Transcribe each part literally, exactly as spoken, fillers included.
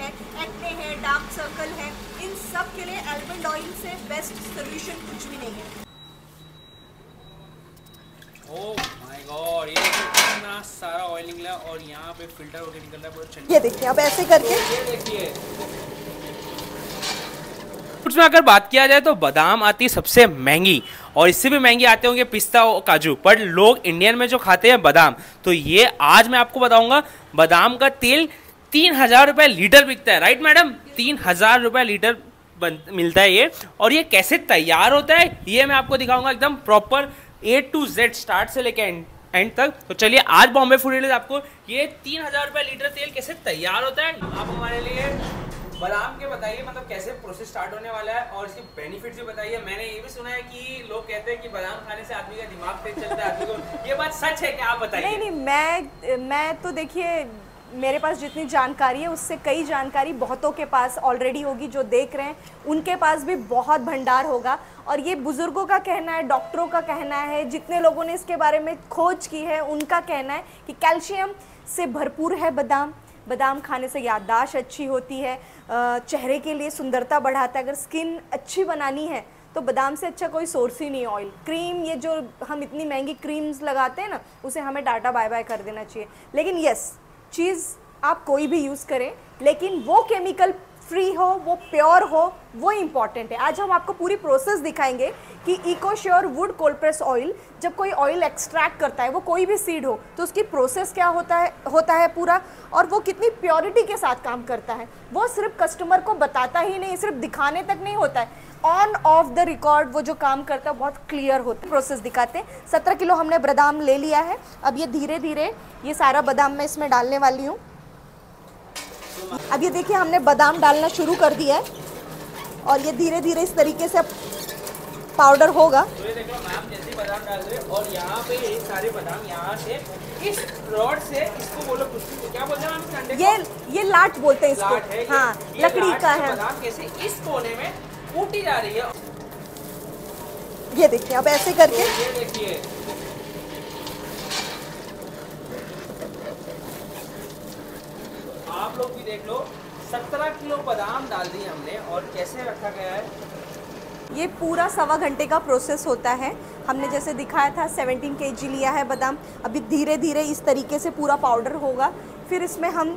है, एक्ने है, dark circle है, इन सब के लिए आलमंड ऑयल से बेस्ट सोल्यूशन कुछ भी नहीं है। ओह माय गॉड, ये कितना सारा ऑयल निकला और यहाँ पे फिल्टर होकर निकल रहा है पूरा चंडी। ये देखिए, अब ऐसे करके ये देखिए। फ्रूट्स में अगर बात किया जाए तो बादाम आती है सबसे महंगी, और इससे भी महंगी आते होंगे पिस्ता और काजू, पर लोग इंडियन में जो खाते हैं बादाम, तो ये आज मैं आपको बताऊंगा। बादाम का तेल तीन हज़ार रुपये लीटर बिकता है, राइट मैडम? तीन हज़ार रुपये लीटर बन मिलता है ये, और ये कैसे तैयार होता है ये मैं आपको दिखाऊंगा, एकदम proper A to Z, start से लेकर एंड एंड तक। तो चलिए आज बॉम्बे फूड रिलीज आपको ये तीन हज़ार रुपये लीटर तेल कैसे तैयार होता है आप हमारे लिए बादाम के बताइए, मतलब कैसे प्रोसेस स्टार्ट होने वाला है और इसके बेनिफिट्स भी बताइए। मैंने ये भी सुना है कि लोग कहते हैं कि बादाम खाने से आदमी का दिमाग तेज चलता है, आदमी को, ये बात सच है क्या? आप बताइए। नहीं नहीं, मैं मैं तो देखिए, मेरे पास जितनी जानकारी है उससे कई जानकारी बहुतों के पास ऑलरेडी होगी, जो देख रहे हैं उनके पास भी बहुत भंडार होगा। और ये बुज़ुर्गों का कहना है, डॉक्टरों का कहना है, जितने लोगों ने इसके बारे में खोज की है उनका कहना है कि कैल्शियम से भरपूर है बादाम। बादाम खाने से याददाश्त अच्छी होती है, चेहरे के लिए सुंदरता बढ़ाता है। अगर स्किन अच्छी बनानी है तो बादाम से अच्छा कोई सोर्स ही नहीं ऑयल। क्रीम, ये जो हम इतनी महंगी क्रीम्स लगाते हैं ना, उसे हमें टाटा बाय बाय कर देना चाहिए। लेकिन यस, चीज़ आप कोई भी यूज़ करें, लेकिन वो केमिकल फ्री हो, वो प्योर हो, वो इम्पॉर्टेंट है। आज हम आपको पूरी प्रोसेस दिखाएंगे कि Ecosure wood cold press oil, जब कोई ऑयल एक्सट्रैक्ट करता है, वो कोई भी सीड हो, तो उसकी प्रोसेस क्या होता है होता है पूरा, और वो कितनी प्योरिटी के साथ काम करता है। वो सिर्फ कस्टमर को बताता ही नहीं, सिर्फ दिखाने तक नहीं होता है, ऑन ऑफ द रिकॉर्ड वो जो काम करता है बहुत क्लियर होता है। प्रोसेस दिखाते हैं। सत्रह किलो हमने बादाम ले लिया है। अब ये धीरे धीरे ये सारा बादाम मैं इसमें डालने वाली हूँ। अब ये देखिए, हमने बादाम डालना शुरू कर दिया है और ये धीरे धीरे इस तरीके से पाउडर होगा। तो ये देखो मैम, जैसे बादाम डाल रहे हो, और यहाँ पे ये सारे बादाम यहाँ से इस रॉड से, इसको बोलो कुछ भी, क्या बोलते हैं मैम? ये ये लाट बोलते हैं इसको, है, हाँ, लकड़ी का है। बादाम कैसे इस कोने में कूटी जा रही है, ये देखिए। अब ऐसे करके ये देखिए, आप लोग भी देख लो, सत्रह किलो बादाम डाल दी हमने और कैसे रखा गया है। ये पूरा सवा घंटे का प्रोसेस होता है। हमने जैसे दिखाया था सत्रह केजी लिया है बादाम। अभी धीरे धीरे इस तरीके से पूरा पाउडर होगा। फिर इसमें हम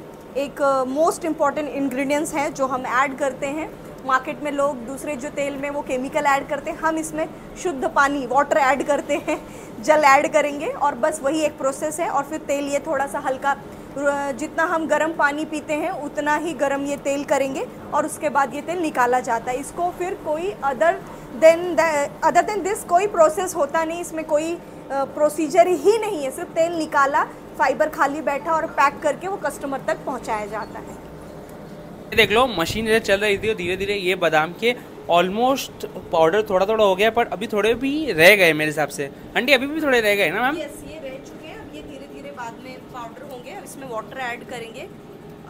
एक मोस्ट इम्पॉर्टेंट इंग्रेडिएंट्स हैं जो हम ऐड करते हैं। मार्केट में लोग दूसरे जो तेल में वो केमिकल ऐड करते हैं, हम इसमें शुद्ध पानी, वाटर ऐड करते हैं, जल ऐड करेंगे, और बस वही एक प्रोसेस है। और फिर तेल ये थोड़ा सा हल्का, जितना हम गर्म पानी पीते हैं उतना ही गर्म ये तेल करेंगे, और उसके बाद ये तेल निकाला जाता है। इसको फिर कोई other than other than this कोई प्रोसेस होता नहीं, इसमें कोई प्रोसीजर ही नहीं है। सिर्फ तेल निकाला, फाइबर खाली बैठा, और पैक करके वो कस्टमर तक पहुंचाया जाता है। देख लो, मशीन जैसे चल रही थी, धीरे धीरे ये बादाम के ऑलमोस्ट पाउडर थोड़ा थोड़ा हो गया, पर अभी थोड़े भी रह गए मेरे हिसाब से। आंटी अभी भी थोड़े रह गए ना मैम? यस, ये रह चुके हैं। अब ये धीरे धीरे बाद में पाउडर होंगे, इसमें वाटर ऐड करेंगे।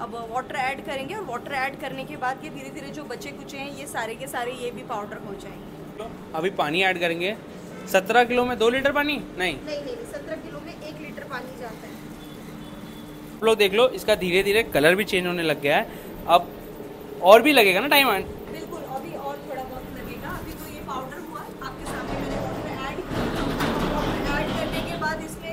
अब वाटर ऐड करेंगे, और वाटर ऐड करने के बाद ये धीरे धीरे जो बचे कुचे हैं ये सारे के सारे ये भी पाउडर हो जाएंगे। अभी पानी ऐड करेंगे। सत्रह किलो में दो लीटर पानी? नहीं नहीं नहीं, सत्रह किलो में एक लीटर पानी जाता है। आप लोग देख लो, इसका धीरे धीरे कलर भी चेंज होने लग गया है। अब और भी लगेगा ना टाइम? बिल्कुल, अभी और थोड़ा बहुत लगेगा। अभी तो ये पाउडर हुआ आपके सामने, मैंने वाटर ऐड किया। ऐड करने के बाद इसमें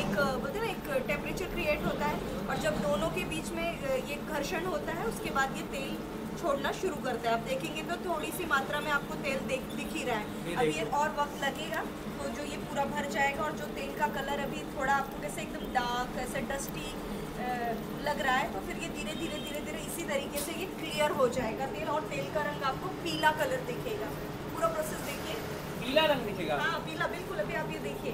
एक बोलते हैं एक टेम्परेचर क्रिएट होता है, और जब दोनों के बीच में ये घर्षण होता है, उसके बाद ये तेल छोड़ना शुरू करता है। आप देखेंगे तो थोड़ी सी मात्रा में आपको तेल दिख ही रहा है। अब ये और वक्त लगेगा तो जो ये पूरा भर जाएगा, और जो तेल का कलर अभी थोड़ा आपको कैसे एकदम डार्क, ऐसे डस्टी लग रहा है, तो फिर ये धीरे धीरे धीरे धीरे इसी तरीके से ये क्लियर हो जाएगा तेल, और तेल का रंग आपको पीला कलर दिखेगा। पूरा प्रोसेस देखिए, पीला रंग दिखेगा। हाँ पीला, बिल्कुल। अभी आप ये देखिए,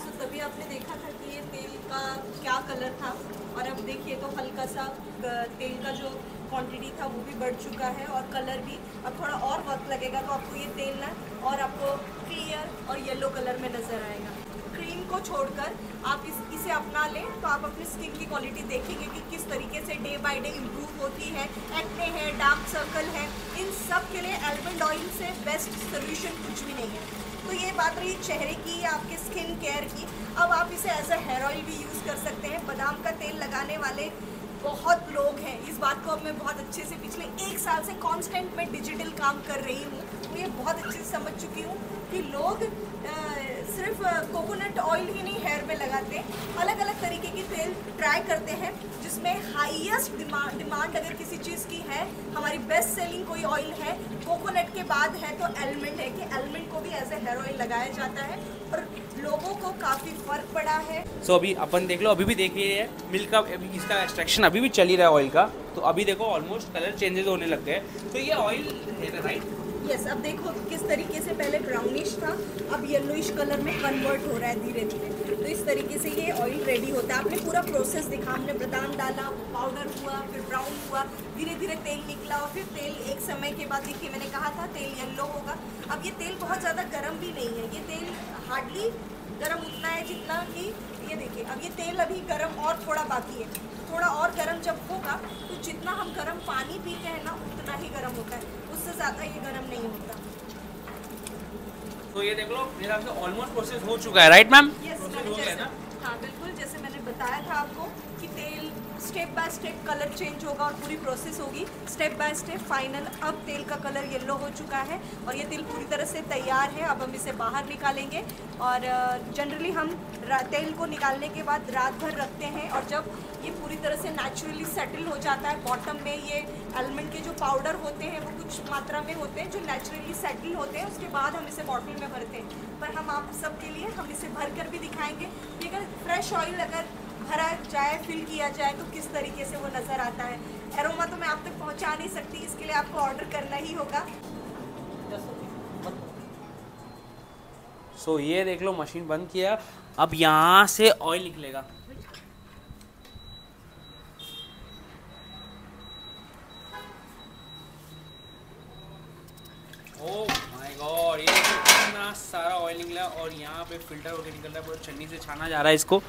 तो तभी आपने देखा था कि ये तेल का क्या कलर था, और अब देखिए तो हल्का सा तेल का जो क्वांटिटी था वो भी बढ़ चुका है और कलर भी। अब थोड़ा और वक्त लगेगा तो आपको ये तेल ना और आपको क्लियर और येलो कलर में नज़र आएगा। क्रीम को छोड़कर आप इस इसे अपना लें तो आप अपनी स्किन की क्वालिटी देखेंगे कि किस तरीके से डे बाय डे इम्प्रूव होती है। एक्ने है, डार्क सर्कल है, इन सब के लिए आलमंड ऑयल से बेस्ट सोल्यूशन कुछ भी नहीं है। तो ये बात रही चेहरे की या आपके स्किन केयर की। अब आप इसे एज अ हेयर ऑयल भी यूज़ कर सकते हैं। बादाम का तेल लगाने वाले बहुत लोग हैं, इस बात को अब मैं बहुत अच्छे से पिछले एक साल से कांस्टेंट मैं डिजिटल काम कर रही हूँ, मैं ये बहुत अच्छे से समझ चुकी हूँ कि लोग आ, सिर्फ कोकोनट ऑयल ही नहीं हेयर में लगाते, अलग अलग तरीके की तेल ट्राई करते हैं जिसमें हाईएस्ट डिमांड डिमांड अगर किसी चीज़ की है, हमारी बेस्ट सेलिंग कोई ऑयल है कोकोनट के बाद है तो आलमंड है कि आलमंड को भी एज ए हेयर ऑयल लगाया जाता है और लोगों को काफ़ी फर्क पड़ा है। सो so, अभी अपन देख लो, अभी भी देखिए मिल्क का इसका एक्सट्रैक्शन अभी भी चल ही रहा है ऑयल का, तो अभी देखो ऑलमोस्ट कलर चेंजेस होने लगते हैं। तो ये ऑयल है राइट? यस, अब देखो किस तरीके से पहले ब्राउनिश था अब येलोइश कलर में कन्वर्ट हो रहा है धीरे धीरे। तो इस तरीके से ये ऑयल रेडी होता है। आपने पूरा प्रोसेस दिखा, हमने बादाम डाला, पाउडर हुआ, फिर ब्राउन हुआ, धीरे धीरे तेल निकला और फिर तेल एक समय के बाद देखिए मैंने कहा था तेल येलो होगा। अब ये तेल बहुत ज़्यादा गर्म भी नहीं है, ये तेल हार्डली गर्म उतना है जितना कि ये देखिए अब ये तेल अभी गर्म और थोड़ा बाकी है। थोड़ा और गर्म जब होगा तो जितना हम गर्म पानी पीते हैं ना उतना ही गर्म होता है, उससे ज़्यादा ये गर्म नहीं होता। तो ये देख लो मेरा आपका ऑलमोस्ट प्रोसेस हो चुका है राइट मैम? यस मैम, हाँ बिल्कुल, जैसे मैंने बताया था आपको कि तेल step by step colour change होगा और पूरी प्रोसेस होगी स्टेप बाय स्टेप। फाइनल अब तेल का कलर येलो हो चुका है और ये तेल पूरी तरह से तैयार है। अब हम इसे बाहर निकालेंगे और जनरली हम तेल को निकालने के बाद रात भर रखते हैं और जब ये पूरी तरह से नेचुरली सेटल हो जाता है बॉटम में, ये आलमंड के जो पाउडर होते हैं वो कुछ मात्रा में होते हैं जो नेचुरली सेटल होते हैं, उसके बाद हम इसे बॉटल में भरते हैं। पर हम आप सबके लिए हम इसे भर कर भी दिखाएंगे कि अगर फ्रेश ऑयल अगर भरा जाए, फिल किया जाए तो किस तरीके से वो नज़र आता है। एरोमा तो मैं आप तक पहुंचा नहीं सकती, इसके लिए आपको ऑर्डर करना ही होगा। सो so, ये देख लो मशीन बंद किया, अब यहाँ से ऑयल निकलेगा। ओह माय गॉड, ये इतना सारा ऑयल निकला और यहाँ पे फिल्टर होकर निकल रहा है, पूरा छन्नी से छाना जा रहा है इसको।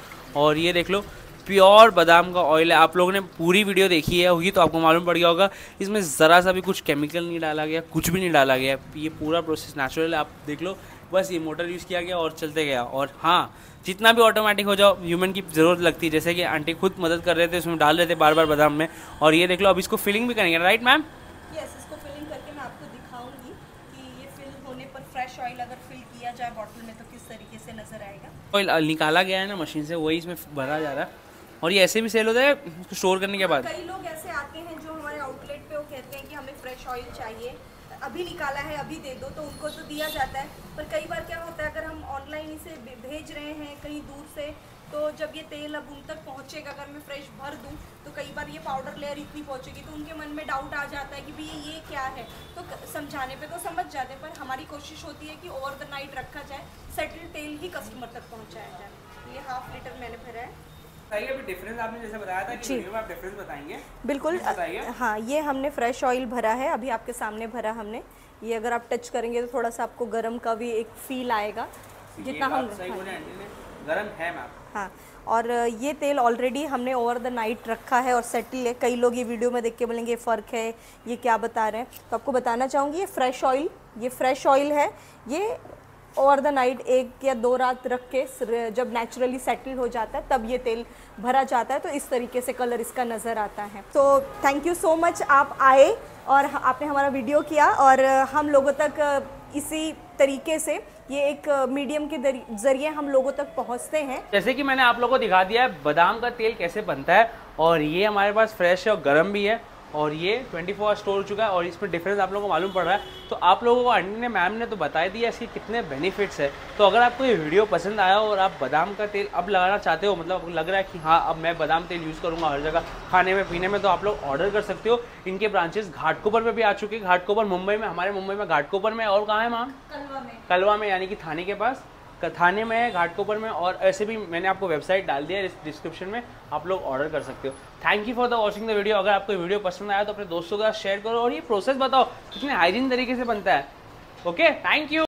और ये देख लो प्योर बादाम का ऑयल है। आप लोगों ने पूरी वीडियो देखी है होगी तो आपको मालूम पड़ गया होगा इसमें ज़रा सा भी कुछ केमिकल नहीं डाला गया, कुछ भी नहीं डाला गया, ये पूरा प्रोसेस नेचुरल है। आप देख लो बस ये मोटर यूज़ किया गया और चलते गया। और हाँ, जितना भी ऑटोमेटिक हो जाओ ह्यूमन की ज़रूरत लगती है, जैसे कि आंटी खुद मदद कर रहे थे, उसमें डाल रहे थे बार बार बादाम में। और ये देख लो अब इसको फिलिंग भी करेंगे राइट मैम? फ्रेश ऑयल अगर फिल किया जाए बॉटल में तो किस तरीके से नजर आएगा। ऑयल निकाला गया है ना मशीन से, वही इसमें भरा जा रहा है और ये ऐसे भी सेल होता है इसको स्टोर करने के बाद। कई लोग ऐसे आते हैं जो हमारे आउटलेट पे वो कहते हैं कि हमें फ्रेश ऑयल चाहिए, अभी निकाला है अभी दे दो, तो उनको तो दिया जाता है। पर कई बार क्या होता है अगर हम ऑनलाइन इसे भेज रहे हैं कहीं दूर से, तो जब ये तेल अब उन तक पहुँचेगा अगर मैं फ्रेश भर दूँ तो कई बार ये पाउडर लेयर इतनी पहुँचेगी तो उनके मन में डाउट आ जाता है कि भैया ये क्या है। तो समझाने पे तो समझ जाते हैं, पर हमारी कोशिश होती है कि ओवर द नाइट रखा जाए, सेटल तेल ही कस्टमर तक पहुँचाया जाए। ये हाफ लीटर मैंने भरा है। अभी डिफरेंस आपने जैसे बताया था कि वीडियो में आप डिफरेंस बताएंगे, बिल्कुल हाँ। ये हमने फ्रेश ऑयल भरा है, अभी आपके सामने भरा हमने। ये अगर आप टच करेंगे तो थोड़ा सा आपको गर्म का भी एक फील आएगा जितना हम गरम है मैम। हाँ, और ये तेल ऑलरेडी हमने ओवर द नाइट रखा है और सेटल है। कई लोग ये वीडियो में देख के बोलेंगे ये फ़र्क है, ये क्या बता रहे हैं, तो आपको बताना चाहूँगी ये फ्रेश ऑयल ये फ्रेश ऑयल है। ये ओवर द नाइट एक या दो रात रख के जब नेचुरली सेटल हो जाता है तब ये तेल भरा जाता है, तो इस तरीके से कलर इसका नज़र आता है। तो थैंक यू सो मच, आप आए और आपने हमारा वीडियो किया और हम लोगों तक इसी तरीके से ये एक मीडियम के जरिए हम लोगों तक पहुंचते हैं। जैसे कि मैंने आप लोगों को दिखा दिया है बादाम का तेल कैसे बनता है, और ये हमारे पास फ्रेश है और गर्म भी है, और ये ट्वेंटी फोर आवर स्टोर हो चुका है और इसमें डिफरेंस आप लोगों को मालूम पड़ रहा है। तो आप लोगों को आंटी ने मैम ने तो बताया दिया इसके कितने बेनिफिट्स है। तो अगर आपको ये वीडियो पसंद आया हो और आप बादाम का तेल अब लगाना चाहते हो, मतलब आपको लग रहा है कि हाँ अब मैं बादाम तेल यूज़ करूँगा हर जगह खाने में पीने में, तो आप लोग ऑर्डर कर सकते हो। इनके ब्रांचेस घाटकोपर में भी आ चुके हैं, घाटकोपर मुंबई में, हमारे मुंबई में घाटकोपर में, और कहाँ है मैम? कलवा में, कलवा में यानी कि थाने के पास। थाने में है, घाटकोपर में, और ऐसे भी मैंने आपको वेबसाइट डाल दिया है इस डिस्क्रिप्शन में, आप लोग ऑर्डर कर सकते हो। Thank you for the watching the video. अगर आपको वीडियो पसंद आया तो अपने दोस्तों के साथ शेयर करो और ये प्रोसेस बताओ कितने हाइजीन तरीके से बनता है। Okay, thank you.